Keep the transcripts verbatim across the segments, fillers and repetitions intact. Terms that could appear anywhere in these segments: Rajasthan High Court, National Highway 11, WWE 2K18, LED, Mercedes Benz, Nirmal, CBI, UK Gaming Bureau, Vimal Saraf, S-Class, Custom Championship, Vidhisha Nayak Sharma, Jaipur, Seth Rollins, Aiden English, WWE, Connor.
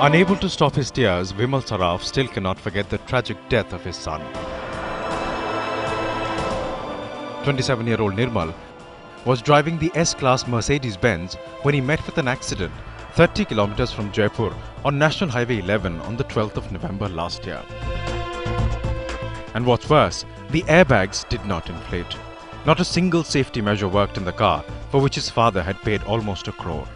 Unable to stop his tears, Vimal Saraf still cannot forget the tragic death of his son. twenty-seven-year-old Nirmal was driving the S-Class Mercedes Benz when he met with an accident thirty kilometers from Jaipur on National Highway eleven on the twelfth of November last year. And what's worse, the airbags did not inflate. Not a single safety measure worked in the car, for which his father had paid almost a crore.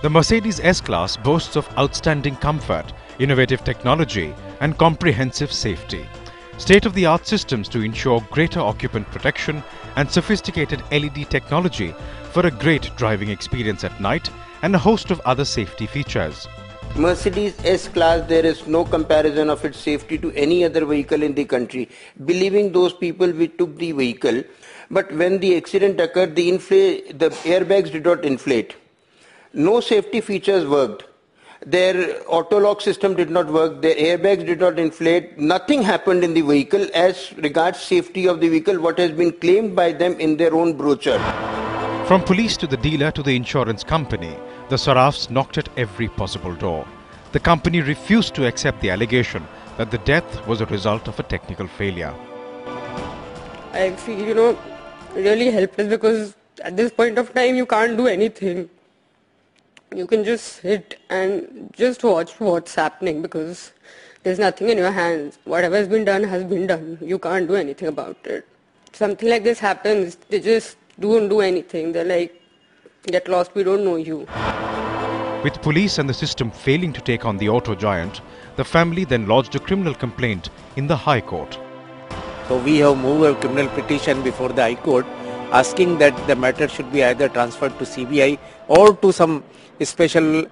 The Mercedes S-Class boasts of outstanding comfort, innovative technology and comprehensive safety. State-of-the-art systems to ensure greater occupant protection and sophisticated L E D technology for a great driving experience at night and a host of other safety features. Mercedes S-Class, there is no comparison of its safety to any other vehicle in the country, believing those people who took the vehicle. But when the accident occurred, the, the airbags did not inflate. No safety features worked. Their auto lock system did not work. Their airbags did not inflate. Nothing happened in the vehicle as regards safety of the vehicle, what has been claimed by them in their own brochure. From police to the dealer to the insurance company, the Sarafs knocked at every possible door. The company refused to accept the allegation that the death was a result of a technical failure. I feel, you know, really helpless, because at this point of time you can't do anything. You can just sit and just watch what's happening, because there's nothing in your hands. Whatever has been done has been done. You can't do anything about it. Something like this happens, they just don't do anything. They're like, get lost, we don't know you. With police and the system failing to take on the auto giant, the family then lodged a criminal complaint in the High Court. So we have moved a criminal petition before the High Court, asking that the matter should be either transferred to C B I or to some special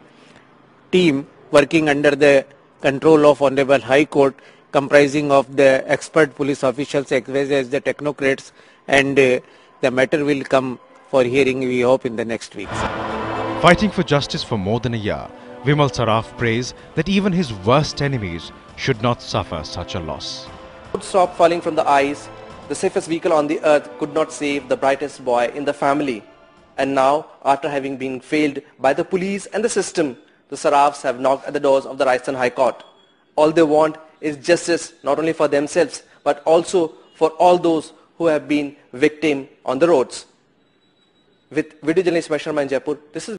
team working under the control of Honorable High Court, comprising of the expert police officials as well as the technocrats, and uh, the matter will come for hearing, we hope, in the next weeks. Fighting for justice for more than a year, Vimal Saraf prays that even his worst enemies should not suffer such a loss. Would stop falling from the eyes. The safest vehicle on the earth could not save the brightest boy in the family. And now, after having been failed by the police and the system, the Sarafs have knocked at the doors of the Rajasthan High Court. All they want is justice, not only for themselves, but also for all those who have been victim on the roads. With Vidhisha Nayak Sharma in Jaipur, this is